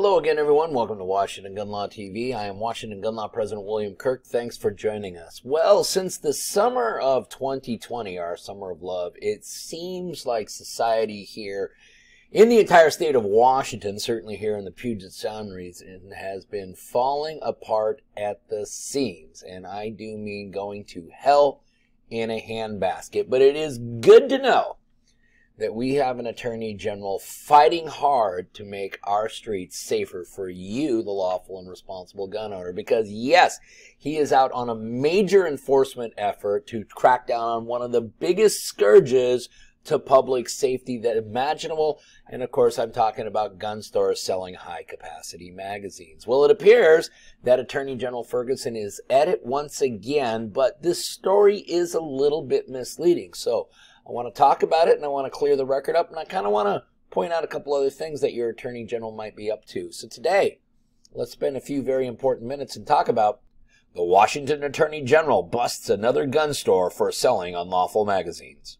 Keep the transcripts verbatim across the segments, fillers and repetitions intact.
Hello again, everyone. Welcome to Washington Gun Law T V. I am Washington Gun Law President William Kirk. Thanks for joining us. Well, since the summer of twenty twenty, our summer of love, it seems like society here in the entire state of Washington, certainly here in the Puget Sound region, has been falling apart at the seams. And I do mean going to hell in a handbasket. But it is good to know that we have an Attorney General fighting hard to make our streets safer for you, the lawful and responsible gun owner. Because yes, he is out on a major enforcement effort to crack down on one of the biggest scourges to public safety that imaginable. And of course, I'm talking about gun stores selling high capacity magazines. Well, it appears that Attorney General Ferguson is at it once again, but this story is a little bit misleading. So I want to talk about it, and I want to clear the record up, and I kind of want to point out a couple other things that your Attorney General might be up to. So today, let's spend a few very important minutes and talk about the Washington Attorney General busts another gun store for selling unlawful magazines.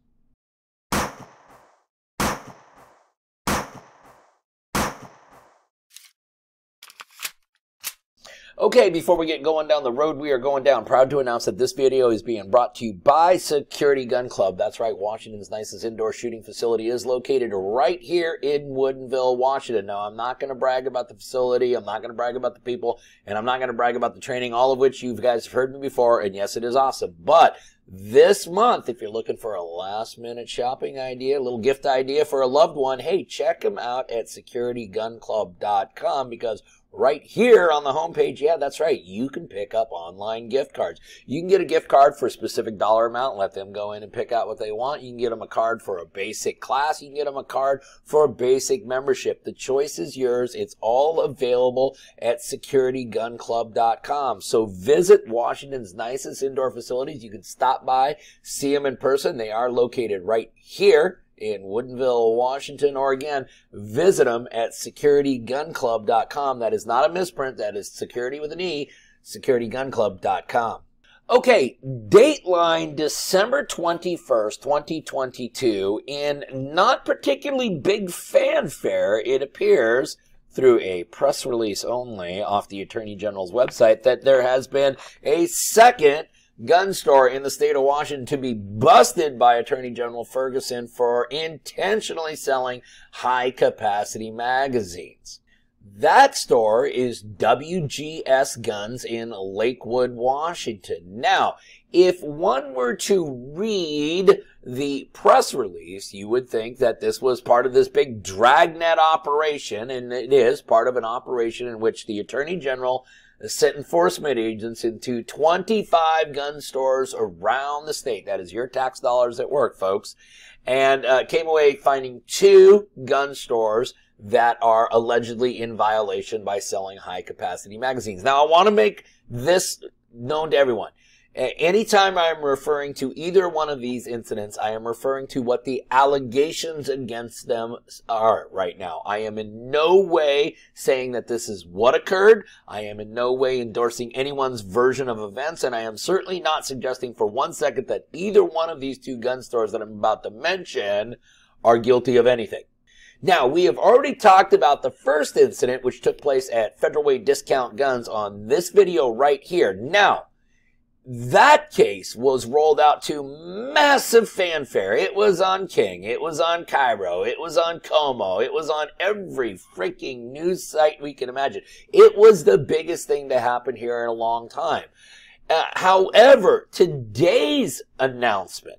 Okay, before we get going down the road we are going down, proud to announce that this video is being brought to you by Security Gun Club. That's right, Washington's nicest indoor shooting facility is located right here in Woodinville, Washington. Now, I'm not going to brag about the facility, I'm not going to brag about the people, and I'm not going to brag about the training, all of which you guys have heard me before, and yes, it is awesome. But this month, if you're looking for a last-minute shopping idea, a little gift idea for a loved one, hey, check them out at security gun club dot com, because right here on the homepage, yeah, that's right, you can pick up online gift cards. You can get a gift card for a specific dollar amount, let them go in and pick out what they want. You can get them a card for a basic class. You can get them a card for a basic membership. The choice is yours. It's all available at security gun club dot com. So visit Washington's nicest indoor facilities. You can stop by, see them in person. They are located right here in Woodinville, Washington, or again, visit them at security gun club dot com. That is not a misprint. That is security with an E, security gun club dot com. Okay, Dateline, December twenty-first, twenty twenty-two, in not particularly big fanfare, it appears, through a press release only off the Attorney General's website, that there has been a second gun store in the state of Washington to be busted by Attorney General Ferguson for intentionally selling high-capacity magazines. That store is W G S Guns in Lakewood, Washington. Now, if one were to read the press release, you would think that this was part of this big dragnet operation, and it is part of an operation in which the Attorney General sent enforcement agents into twenty-five gun stores around the state. That is your tax dollars at work, folks. And uh, came away finding two gun stores that are allegedly in violation by selling high-capacity magazines. Now, I want to make this known to everyone. Anytime I'm referring to either one of these incidents, I am referring to what the allegations against them are right now. I am in no way saying that this is what occurred. I am in no way endorsing anyone's version of events, and I am certainly not suggesting for one second that either one of these two gun stores that I'm about to mention are guilty of anything. Now, we have already talked about the first incident, which took place at Federal Way Discount Guns on this video right here. Now, that case was rolled out to massive fanfare. It was on King. It was on Cairo. It was on Como. It was on every freaking news site we can imagine. It was the biggest thing to happen here in a long time. Uh, however, today's announcement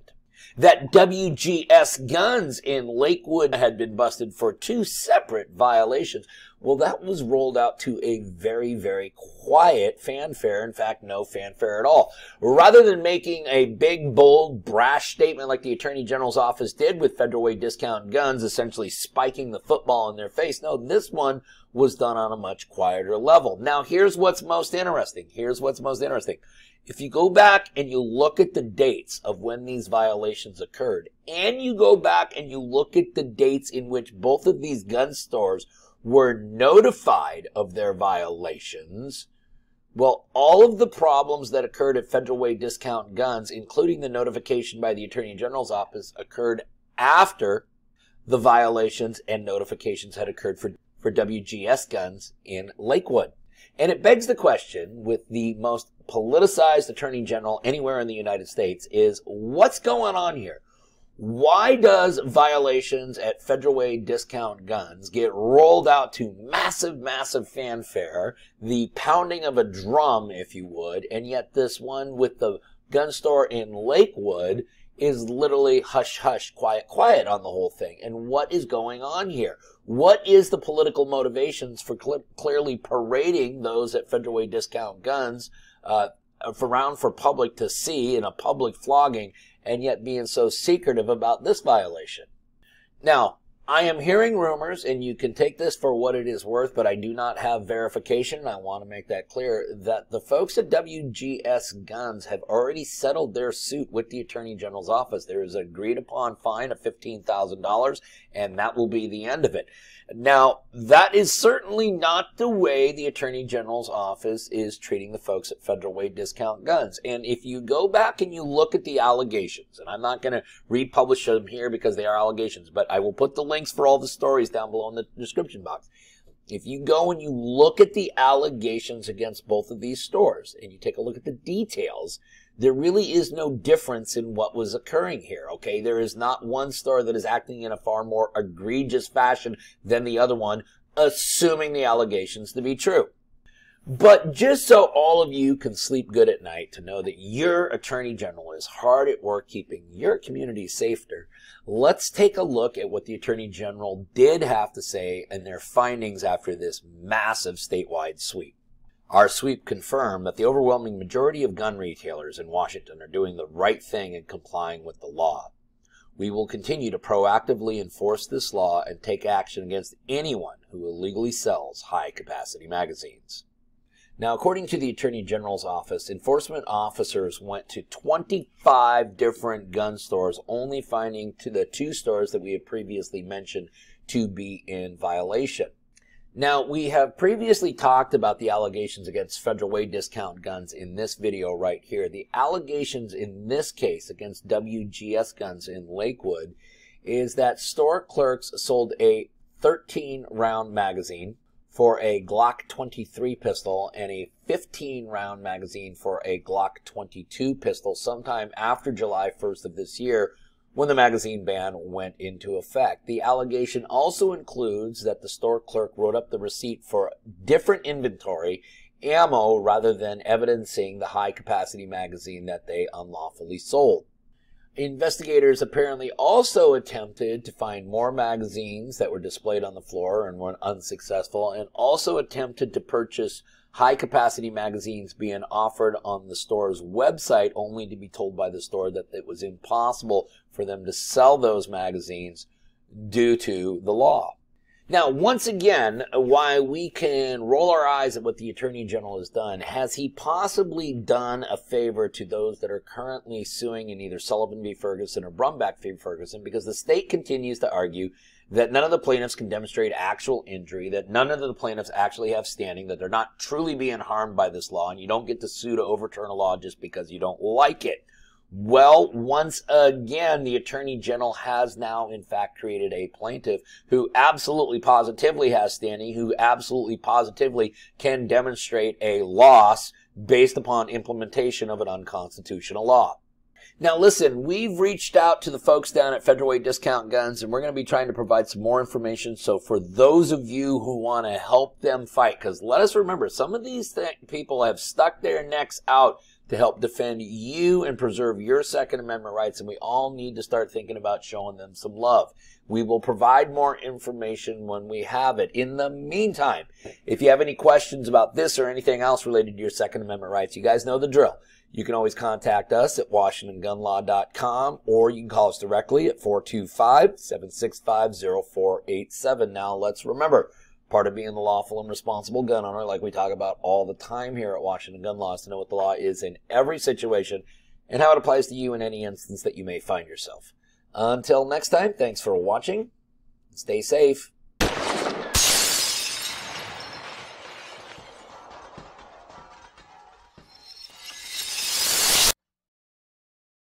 that W G S Guns in Lakewood had been busted for two separate violations, well, that was rolled out to a very, very quiet fanfare. In fact, no fanfare at all. Rather than making a big, bold, brash statement like the Attorney General's office did with Federal Way Discount Guns, essentially spiking the football in their face, no, this one was done on a much quieter level. Now, here's what's most interesting. Here's what's most interesting. If you go back and you look at the dates of when these violations occurred, and you go back and you look at the dates in which both of these gun stores were notified of their violations, well, all of the problems that occurred at Federal Way Discount Guns, including the notification by the Attorney General's office, occurred after the violations and notifications had occurred for for W G S Guns in Lakewood. And it begs the question, with the most politicized Attorney General anywhere in the United States, is what's going on here? Why does violations at Federal Way Discount Guns get rolled out to massive, massive fanfare, the pounding of a drum, if you would, and yet this one with the gun store in Lakewood is literally hush, hush, quiet, quiet on the whole thing? And what is going on here? What is the political motivations for cl- clearly parading those at Federal Way Discount Guns uh, around for public to see in a public flogging, and yet being so secretive about this violation? Now, I am hearing rumors, and you can take this for what it is worth, but I do not have verification, and I want to make that clear, that the folks at W G S Guns have already settled their suit with the Attorney General's office. There is an agreed-upon fine of fifteen thousand dollars, and that will be the end of it. Now, that is certainly not the way the Attorney General's office is treating the folks at Federal Way Discount Guns. And if you go back and you look at the allegations, and I'm not going to republish them here because they are allegations, but I will put the link for all the stories down below in the description box. If you go and you look at the allegations against both of these stores and you take a look at the details, there really is no difference in what was occurring here, okay? There is not one store that is acting in a far more egregious fashion than the other one, assuming the allegations to be true. But just so all of you can sleep good at night to know that your Attorney General is hard at work keeping your community safer, let's take a look at what the Attorney General did have to say and their findings after this massive statewide sweep. Our sweep confirmed that the overwhelming majority of gun retailers in Washington are doing the right thing and complying with the law. We will continue to proactively enforce this law and take action against anyone who illegally sells high-capacity magazines. Now, according to the Attorney General's office, enforcement officers went to twenty-five different gun stores, only finding to the two stores that we have previously mentioned to be in violation. Now, we have previously talked about the allegations against Federal Way Discount Guns in this video right here. The allegations in this case against W G S Guns in Lakewood is that store clerks sold a thirteen round magazine for a Glock twenty-three pistol and a fifteen round magazine for a Glock twenty-two pistol sometime after July first of this year, when the magazine ban went into effect. The allegation also includes that the store clerk wrote up the receipt for different inventory ammo rather than evidencing the high capacity magazine that they unlawfully sold. Investigators apparently also attempted to find more magazines that were displayed on the floor and were unsuccessful, and also attempted to purchase high-capacity magazines being offered on the store's website, only to be told by the store that it was impossible for them to sell those magazines due to the law. Now, once again, why we can roll our eyes at what the Attorney General has done, has he possibly done a favor to those that are currently suing in either Sullivan v. Ferguson or Brumback v. Ferguson? Because the state continues to argue that none of the plaintiffs can demonstrate actual injury, that none of the plaintiffs actually have standing, that they're not truly being harmed by this law, and you don't get to sue to overturn a law just because you don't like it. Well, once again, the Attorney General has now, in fact, created a plaintiff who absolutely positively has standing, who absolutely positively can demonstrate a loss based upon implementation of an unconstitutional law. Now, listen, we've reached out to the folks down at Federal Way Discount Guns, and we're going to be trying to provide some more information. So for those of you who want to help them fight, because let us remember, some of these th- people have stuck their necks out to help defend you and preserve your Second Amendment rights, and we all need to start thinking about showing them some love. We will provide more information when we have it. In the meantime, if you have any questions about this or anything else related to your Second Amendment rights, you guys know the drill. You can always contact us at Washington Gun Law dot com, or you can call us directly at four two five, seven six five, zero four eight seven. Now, let's remember, part of being the lawful and responsible gun owner, like we talk about all the time here at Washington Gun Law, is to know what the law is in every situation and how it applies to you in any instance that you may find yourself. Until next time, thanks for watching. Stay safe.